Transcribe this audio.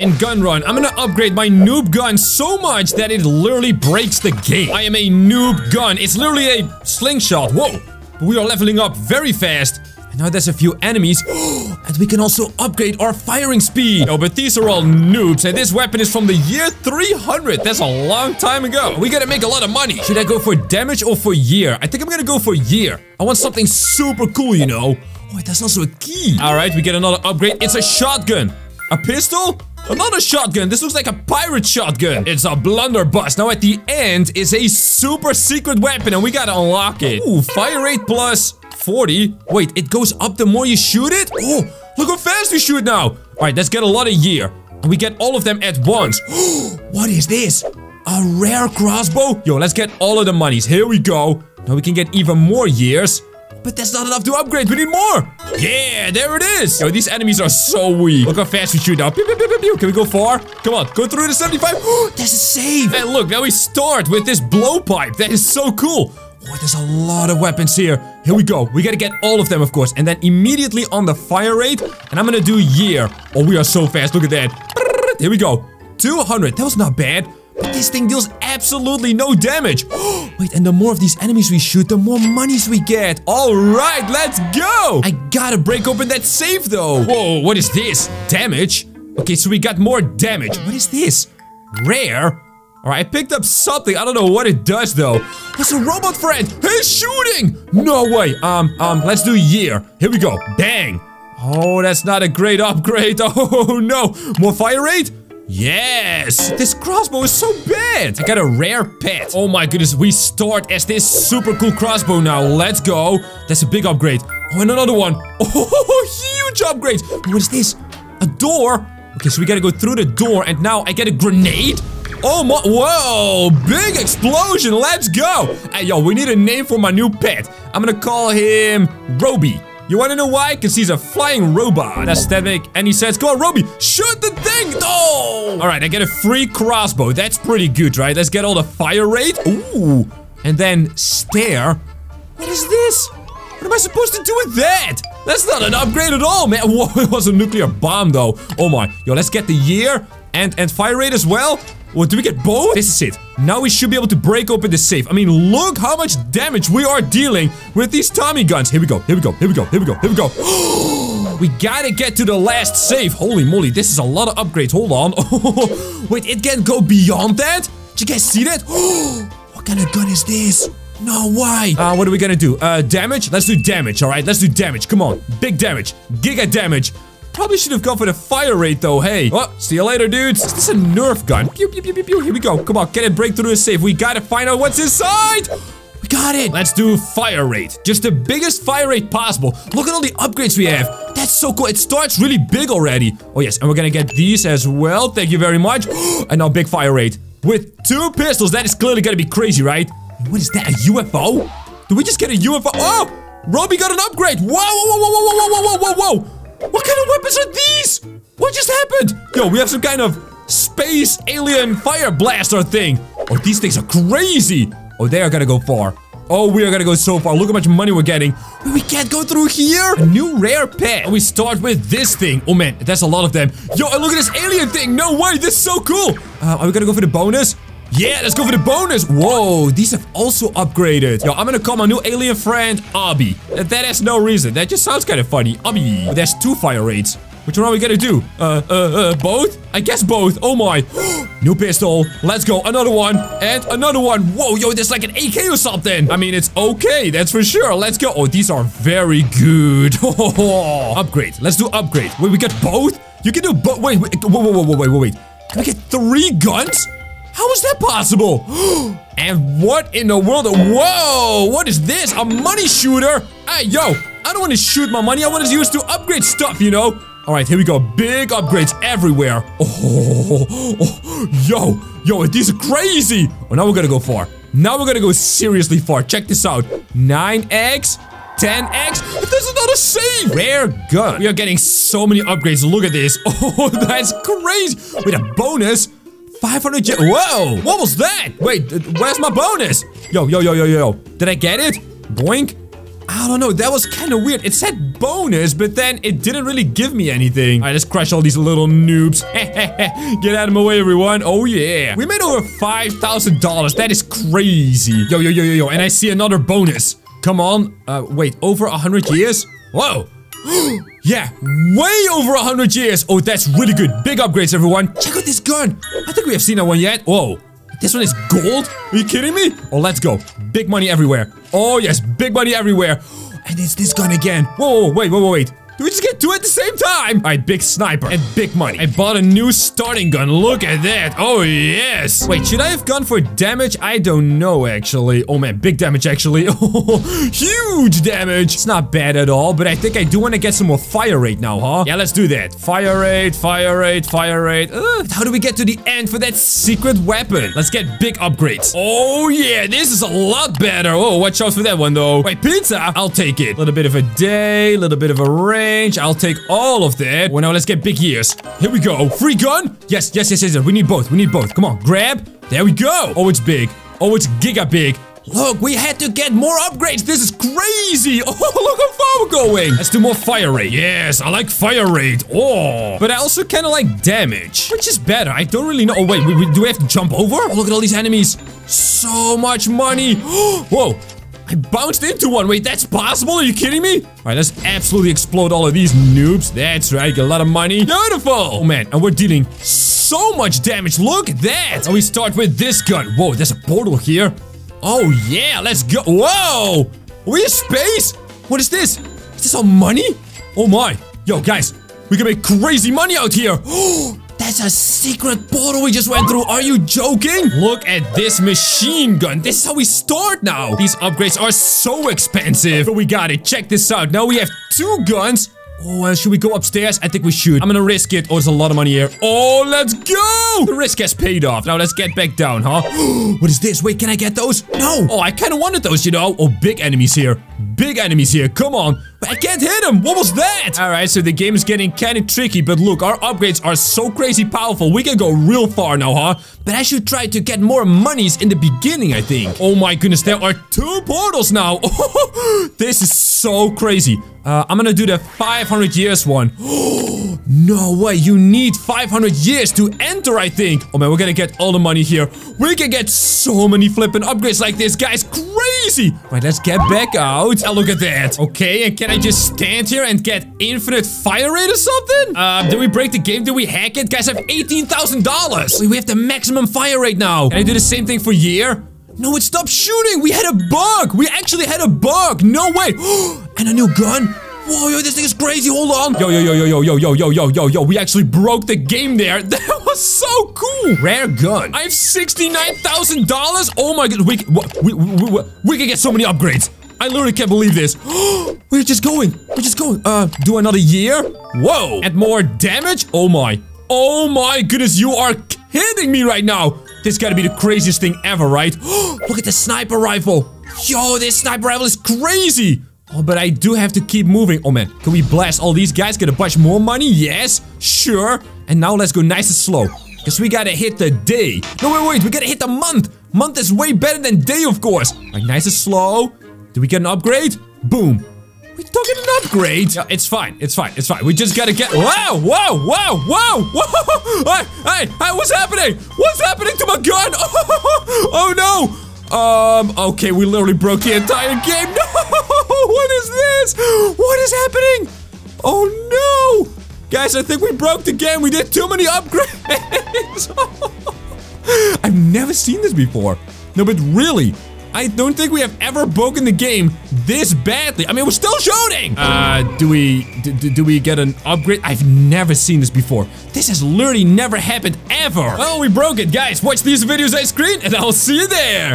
In Gun Run, I'm gonna upgrade my noob gun so much that it literally breaks the game. I am a noob gun. It's literally a slingshot. Whoa. We are leveling up very fast. And now there's a few enemies. And we can also upgrade our firing speed. Oh, but these are all noobs. And this weapon is from the year 300. That's a long time ago. We gotta make a lot of money. Should I go for damage or for year? I think I'm gonna go for year. I want something super cool, you know. Oh, that's also a key. All right, we get another upgrade. It's a shotgun. A pistol? Another shotgun. This looks like a pirate shotgun. It's a blunderbuss. Now at the end is a super secret weapon and we gotta unlock it. Ooh, fire rate plus 40. Wait, it goes up the more you shoot it? Oh, look how fast we shoot now. All right, let's get a lot of year. And we get all of them at once. What is this? A rare crossbow? Yo, let's get all of the monies. Here we go. Now we can get even more years. But that's not enough to upgrade. We need more. Yeah, there it is. Yo, these enemies are so weak. Look how fast we shoot now. Pew, pew, pew, pew, pew. Can we go far? Come on, go through the 75. There's a save. And look, now we start with this blowpipe. That is so cool. Oh, there's a lot of weapons here. Here we go. We gotta get all of them, of course. And then immediately on the fire rate. And I'm gonna do year. Oh, we are so fast. Look at that. Here we go. 200. That was not bad. But this thing deals absolutely no damage. Wait, and the more of these enemies we shoot, the more monies we get. All right, let's go. I gotta break open that safe, though. Whoa, what is this? Damage? Okay, so we got more damage. What is this? Rare? All right, I picked up something. I don't know what it does, though. That's a robot friend. He's shooting. No way. Let's do year. Here we go. Bang. Oh, that's not a great upgrade. Oh, no. More fire rate? Yes! This crossbow is so bad! I got a rare pet. Oh my goodness, we start as this super cool crossbow now. Let's go. That's a big upgrade. Oh, and another one. Oh, huge upgrade! What is this? A door? Okay, so we gotta go through the door and now I get a grenade? Oh my, whoa! Big explosion, let's go! Hey, yo, we need a name for my new pet. I'm gonna call him Roby. You wanna know why? Because he's a flying robot. That's static. And he says, come on, Roby, shoot the thing! Oh! All right, I get a free crossbow. That's pretty good, right? Let's get all the fire rate. Ooh. And then stare. What is this? What am I supposed to do with that? That's not an upgrade at all, man. Whoa, it was a nuclear bomb, though. Oh, my. Yo, let's get the year and fire rate as well. What, do we get both? This is it. Now we should be able to break open the safe. I mean, look how much damage we are dealing with these Tommy guns. Here we go, here we go, here we go, here we go, here we go. We gotta get to the last safe. Holy moly, this is a lot of upgrades. Hold on. Wait, it can't go beyond that? Did you guys see that? What kind of gun is this? No, why? What are we gonna do? Damage? Let's do damage, all right? Let's do damage, come on. Big damage, giga damage. Probably should have gone for the fire rate, though, hey. Oh, see you later, dudes. Is this a Nerf gun? Pew, pew, pew, pew, pew. Here we go. Come on, get it, break through the safe. We gotta find out what's inside. We got it. Let's do fire rate. Just the biggest fire rate possible. Look at all the upgrades we have. That's so cool. It starts really big already. Oh, yes, and we're gonna get these as well. Thank you very much. And now big fire rate. With 2 pistols, that is clearly gonna be crazy, right? What is that, a UFO? Did we just get a UFO? Oh, Roby got an upgrade. Whoa, whoa, whoa, whoa, whoa, whoa, whoa, whoa, whoa. What kind of weapons are these? What just happened? Yo, we have some kind of space alien fire blaster thing. Oh, these things are crazy. Oh, they are gonna go far. Oh, we are gonna go so far. Look how much money we're getting. We can't go through here. A new rare pet. And we start with this thing. Oh, man, that's a lot of them. Yo, and look at this alien thing. No way, this is so cool. Are we gonna go for the bonus? Yeah, let's go for the bonus. Whoa, these have also upgraded. Yo, I'm gonna call my new alien friend Abby. That has no reason. That just sounds kind of funny. Abby. Oh, there's 2 fire rates. Which one are we gonna do? Both? I guess both. Oh my. New pistol. Let's go. Another one. And another one. Whoa, yo, there's like an AK or something. I mean, it's okay. That's for sure. Let's go. Oh, these are very good. Upgrade. Let's do upgrade. Wait, we got both? You can do both. Wait, wait, whoa, whoa, whoa, wait, wait, wait. Can we get 3 guns? How is that possible? And what in the world? Whoa, what is this? A money shooter? Hey, yo, I don't want to shoot my money. I want to use to upgrade stuff, you know? All right, here we go. Big upgrades everywhere. Oh, yo, yo, these are crazy. Oh, now we're going to go far. Now we're going to go seriously far. Check this out. 9X, 10X. This is not a save. Rare gun. We are getting so many upgrades. Look at this. Oh, that's crazy. With a bonus. 500. Whoa! What was that? Wait, where's my bonus? Yo, yo, yo, yo, yo. Did I get it? Boink. I don't know, that was kind of weird. It said bonus, but then it didn't really give me anything. All right, let's crash all these little noobs. Get out of my way, everyone. Oh, yeah. We made over $5,000. That is crazy. Yo, yo, yo, yo, yo. And I see another bonus. Come on. Wait, over 100 years? Whoa. Yeah, way over 100 years. Oh, that's really good. Big upgrades, everyone. Check out this gun. I think we have seen that one yet. Whoa. This one is gold? Are you kidding me? Oh, let's go. Big money everywhere. Oh, yes. Big money everywhere. And it's this gun again. Whoa, whoa, wait, wait, wait. Did we just get two at the same time? All right, big sniper and big money. I bought a new starting gun. Look at that. Oh, yes. Wait, should I have gone for damage? I don't know, actually. Oh, man, big damage, actually. Oh, huge damage. It's not bad at all, but I think I do want to get some more fire rate now, huh? Yeah, let's do that. Fire rate, fire rate, fire rate. How do we get to the end for that secret weapon? Let's get big upgrades. Oh, yeah, this is a lot better. Oh, watch out for that one, though. Wait, pizza? I'll take it. A little bit of a day, a little bit of a rain. I'll take all of that. Well, now let's get big ears. Here we go. Free gun? Yes, yes, yes, yes. We need both. We need both. Come on, grab. There we go. Oh, it's big. Oh, it's giga big. Look, we had to get more upgrades. This is crazy. Oh, look how far we're going. Let's do more fire rate. Yes, I like fire rate. Oh, but I also kind of like damage, which is better. I don't really know. Oh, wait, do we have to jump over? Oh, look at all these enemies. So much money. Whoa. I bounced into one. Wait, that's possible? Are you kidding me? All right, let's absolutely explode all of these noobs. That's right. Get a lot of money. Beautiful. Oh, man. And we're dealing so much damage. Look at that. And we start with this gun. Whoa, there's a portal here. Oh, yeah. Let's go. Whoa. Are we in space? What is this? Is this all money? Oh, my. Yo, guys. We can make crazy money out here. Oh. That's a secret portal we just went through. Are you joking? Look at this machine gun. This is how we start now. These upgrades are so expensive. But we got it. Check this out. Now we have two guns. Oh, should we go upstairs? I think we should. I'm gonna risk it. Oh, there's a lot of money here. Oh, let's go. The risk has paid off. Now let's get back down, huh? What is this? Wait, can I get those? No. Oh, I kind of wanted those, you know. Oh, big enemies here. Big enemies here. Come on. I can't hit him. What was that? All right, so the game is getting kind of tricky, but look, our upgrades are so crazy powerful. We can go real far now, huh? But I should try to get more monies in the beginning, I think. Oh my goodness, there are two portals now. This is so crazy. I'm gonna do the 500 years one. No way, you need 500 years to enter, I think. Oh man, we're gonna get all the money here. We can get so many flipping upgrades like this, guys. Crazy. All right, let's get back out. Oh, look at that. Okay, and can I just stand here and get infinite fire rate or something? Did we break the game? Did we hack it? Guys, I have $18,000. We have the maximum fire rate now. Can I do the same thing for a year? No, it stopped shooting. We had a bug. We actually had a bug. No way. And a new gun. Whoa, yo, this thing is crazy. Hold on. Yo, yo, yo, yo, yo, yo, yo, yo, yo, yo, yo. We actually broke the game there. That was so cool. Rare gun. I have $69,000. Oh my god. We can get so many upgrades. I literally can't believe this. We're just going. We're just going. Do another year? Whoa. And more damage? Oh my. Oh my goodness. You are kidding me right now. This gotta be the craziest thing ever, right? Look at the sniper rifle. Yo, this sniper rifle is crazy. Oh, but I do have to keep moving. Oh man, can we blast all these guys? Get a bunch more money? Yes, sure. And now let's go nice and slow. Because we gotta hit the day. No, wait, wait. We gotta hit the month. Month is way better than day, of course. Like nice and slow. Did we get an upgrade? Boom. We don't get an upgrade. Yeah, it's fine. It's fine. It's fine. We just gotta get... Wow! Wow! Wow! Wow! Whoa! Hey! Hey! What's happening? What's happening to my gun? Oh no! Okay, we literally broke the entire game. No! What is this? What is happening? Oh no! Guys, I think we broke the game. We did too many upgrades. I've never seen this before. No, but really... I don't think we have ever broken the game this badly. I mean, we're still shooting. Do we get an upgrade? I've never seen this before. This has literally never happened ever. Well, we broke it, guys. Watch these videos on screen, and I'll see you there.